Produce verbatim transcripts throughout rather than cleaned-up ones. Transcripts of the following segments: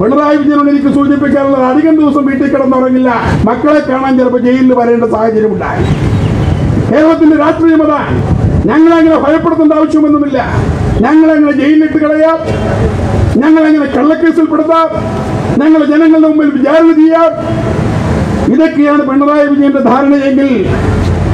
Pinarayi Vijayan എനിക്ക് സൂചിപ്പിക്കാനുള്ളത് അധികം ദിവസം വീട്ടിൽ കിടന്നുറങ്ങില്ല മക്കളെ കാണാൻ ചിലപ്പോൾ ജയിലിൽ വരേണ്ട സാഹചര്യം ഉണ്ടായി കേരളത്തിന്റെ രാഷ്ട്രീയം അതാണ് ഞങ്ങളെ അങ്ങനെ ഭയപ്പെടുത്തേണ്ട ആവശ്യമൊന്നുമില്ല ഞങ്ങളെ അങ്ങനെ ജയിലിലിട്ട് കളയാം ഞങ്ങളെ അങ്ങനെ കള്ളക്കേസിൽ പെടുത്താം ഞങ്ങളെ ജനങ്ങളുടെ മുമ്പിൽ വിചാരണ ചെയ്യാം ഇതൊക്കെയാണ് പിണറായി വിജയന്റെ ധാരണയെങ്കിൽ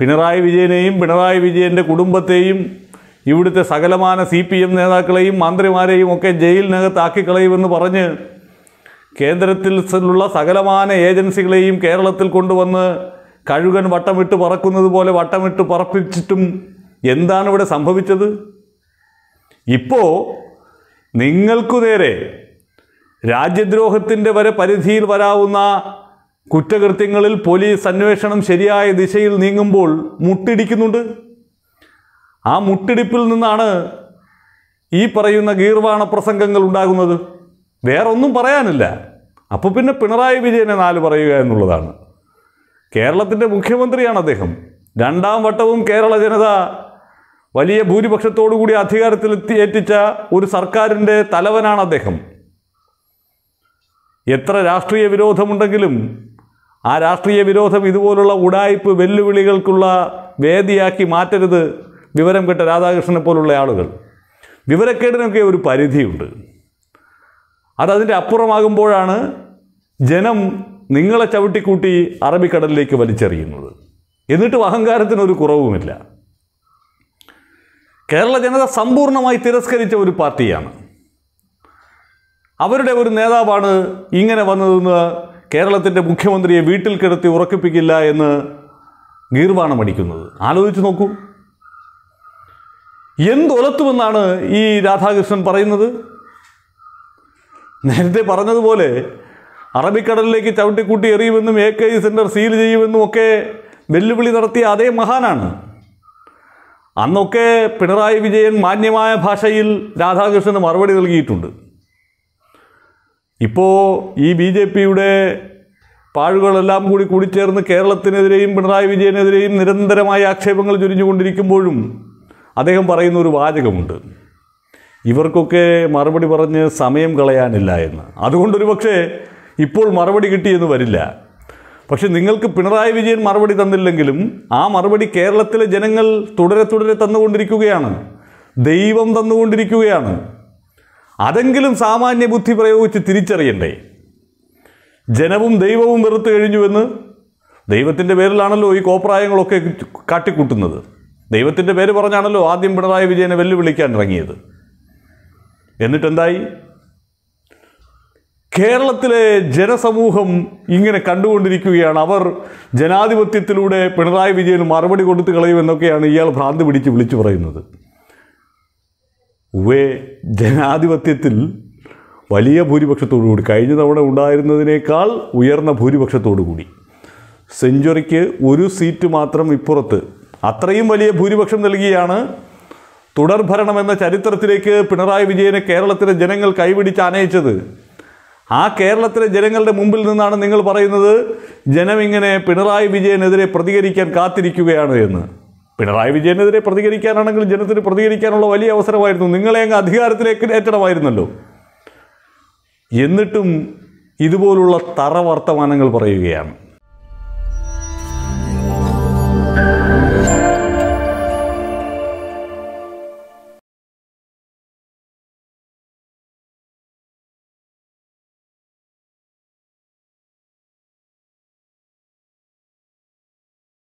പിണറായി വിജയനെയും പിണറായി വിജയന്റെ കുടുംബത്തെയും ഇവിടുത്തെ സകലമാന സി പി എം നേതാക്കളെയും മന്ത്രിമാരെയും ഒക്കെ ജയിലിനകത്താക്കി കളയുമെന്ന് പറഞ്ഞ് കേന്ദ്രത്തിലുള്ള സകലമാന ഏജൻസികളെയും കേരളത്തിൽ കൊണ്ടുവന്ന് കഴുകൻ വട്ടമിട്ട് പറക്കുന്നത് പോലെ വട്ടമിട്ട് പറപ്പിച്ചിട്ടും എന്താണ് ഇവിടെ സംഭവിച്ചത് ഇപ്പോൾ നിങ്ങൾക്കു നേരെ രാജ്യദ്രോഹത്തിൻ്റെ വരെ പരിധിയിൽ വരാവുന്ന കുറ്റകൃത്യങ്ങളിൽ പോലീസ് അന്വേഷണം ശരിയായ ദിശയിൽ നീങ്ങുമ്പോൾ മുട്ടിടിക്കുന്നുണ്ട് ആ മുട്ടിടിപ്പിൽ നിന്നാണ് ഈ പറയുന്ന ഗീർവാണ പ്രസംഗങ്ങൾ ഉണ്ടാകുന്നത് വേറൊന്നും പറയാനില്ല അപ്പോൾ പിന്നെ പിണറായി വിജയനെ നാല് പറയുക എന്നുള്ളതാണ് കേരളത്തിൻ്റെ മുഖ്യമന്ത്രിയാണ് അദ്ദേഹം രണ്ടാം വട്ടവും കേരള ജനത വലിയ ഭൂരിപക്ഷത്തോടുകൂടി അധികാരത്തിലെത്തിയേറ്റിച്ച ഒരു സർക്കാരിൻ്റെ തലവനാണ് അദ്ദേഹം എത്ര രാഷ്ട്രീയ വിരോധമുണ്ടെങ്കിലും ആ രാഷ്ട്രീയ വിരോധം ഇതുപോലുള്ള ഉടായിപ്പ് വെല്ലുവിളികൾക്കുള്ള വേദിയാക്കി മാറ്റരുത് വിവരം കെട്ട രാധാകൃഷ്ണനെ പോലുള്ള ആളുകൾ വിവരക്കേടിനൊക്കെ ഒരു പരിധിയുണ്ട് അതതിൻ്റെ അപ്പുറമാകുമ്പോഴാണ് ജനം നിങ്ങളെ ചവിട്ടിക്കൂട്ടി അറബിക്കടലിലേക്ക് വലിച്ചെറിയുന്നത് എന്നിട്ടും അഹങ്കാരത്തിനൊരു കുറവുമില്ല കേരള ജനത സമ്പൂർണ്ണമായി തിരസ്കരിച്ച ഒരു പാർട്ടിയാണ് അവരുടെ ഒരു നേതാവാണ് ഇങ്ങനെ വന്നതെന്ന് കേരളത്തിൻ്റെ മുഖ്യമന്ത്രിയെ വീട്ടിൽ കിടത്തി ഉറക്കിപ്പിക്കില്ല എന്ന് ഗീർവാണം അടിക്കുന്നത് ആലോചിച്ച് നോക്കൂ എന്തൊലത്തുമെന്നാണ് ഈ രാധാകൃഷ്ണൻ പറയുന്നത് നേരത്തെ പറഞ്ഞതുപോലെ അറബിക്കടലിലേക്ക് ചവിട്ടിക്കൂട്ടി എറിയുമെന്നും A K G centre seal ചെയ്യുമെന്നും ഒക്കെ വെല്ലുവിളി നടത്തിയ അതേ മഹാനാണ് അന്നൊക്കെ പിണറായി വിജയൻ മാന്യമായ ഭാഷയിൽ രാധാകൃഷ്ണന് മറുപടി നൽകിയിട്ടുണ്ട് ഇപ്പോൾ ഈ ബി ജെ പിയുടെ പാഴുകളെല്ലാം കൂടി കൂടിച്ചേർന്ന് കേരളത്തിനെതിരെയും പിണറായി വിജയനെതിരെയും നിരന്തരമായ ആക്ഷേപങ്ങൾ ചൊരിഞ്ഞുകൊണ്ടിരിക്കുമ്പോഴും അദ്ദേഹം പറയുന്ന ഒരു വാചകമുണ്ട് ഇവർക്കൊക്കെ മറുപടി പറഞ്ഞ് സമയം കളയാനില്ല എന്ന് അതുകൊണ്ടൊരു പക്ഷേ ഇപ്പോൾ മറുപടി കിട്ടിയെന്ന് വരില്ല പക്ഷെ നിങ്ങൾക്ക് പിണറായി വിജയൻ മറുപടി തന്നില്ലെങ്കിലും ആ മറുപടി കേരളത്തിലെ ജനങ്ങൾ തുടരെ തുടരെ തന്നുകൊണ്ടിരിക്കുകയാണ് ദൈവം തന്നുകൊണ്ടിരിക്കുകയാണ് അതെങ്കിലും സാമാന്യ ബുദ്ധി പ്രയോഗിച്ച് തിരിച്ചറിയണ്ടേ ജനവും ദൈവവും വെറുത്തു കഴിഞ്ഞുവെന്ന് ദൈവത്തിൻ്റെ പേരിലാണല്ലോ ഈ കോപ്രായങ്ങളൊക്കെ കാട്ടിക്കൂട്ടുന്നത് ദൈവത്തിൻ്റെ പേര് പറഞ്ഞാണല്ലോ ആദ്യം പിണറായി വിജയനെ വെല്ലുവിളിക്കാൻ ഇറങ്ങിയത് എന്നിട്ടെന്തായി കേരളത്തിലെ ജനസമൂഹം ഇങ്ങനെ കണ്ടുകൊണ്ടിരിക്കുകയാണ് അവർ ജനാധിപത്യത്തിലൂടെ പിണറായി വിജയന് മറുപടി കൊടുത്തു കളയുമെന്നൊക്കെയാണ് ഇയാൾ ഭ്രാന്ത് പിടിച്ച് വിളിച്ചു പറയുന്നത് ഉവേ ജനാധിപത്യത്തിൽ വലിയ ഭൂരിപക്ഷത്തോടുകൂടി കഴിഞ്ഞ തവണ ഉണ്ടായിരുന്നതിനേക്കാൾ ഉയർന്ന ഭൂരിപക്ഷത്തോടുകൂടി സെഞ്ച്വറിക്ക് ഒരു സീറ്റ് മാത്രം ഇപ്പുറത്ത് അത്രയും വലിയ ഭൂരിപക്ഷം നൽകിയാണ് തുടർഭരണം എന്ന ചരിത്രത്തിലേക്ക് പിണറായി വിജയനെ കേരളത്തിലെ ജനങ്ങൾ കൈപിടിച്ച് ആനയിച്ചത് ആ കേരളത്തിലെ ജനങ്ങളുടെ മുമ്പിൽ നിന്നാണ് നിങ്ങൾ പറയുന്നത് ജനമിങ്ങനെ പിണറായി വിജയനെതിരെ പ്രതികരിക്കാൻ കാത്തിരിക്കുകയാണ് എന്ന് പിണറായി വിജയനെതിരെ പ്രതികരിക്കാനാണെങ്കിൽ ജനത്തിന് പ്രതികരിക്കാനുള്ള വലിയ അവസരമായിരുന്നു നിങ്ങളെ അങ്ങ് അധികാരത്തിലേക്ക് ഏറ്റണമായിരുന്നല്ലോ എന്നിട്ടും ഇതുപോലുള്ള തറ വർത്തമാനങ്ങൾ പറയുകയാണ്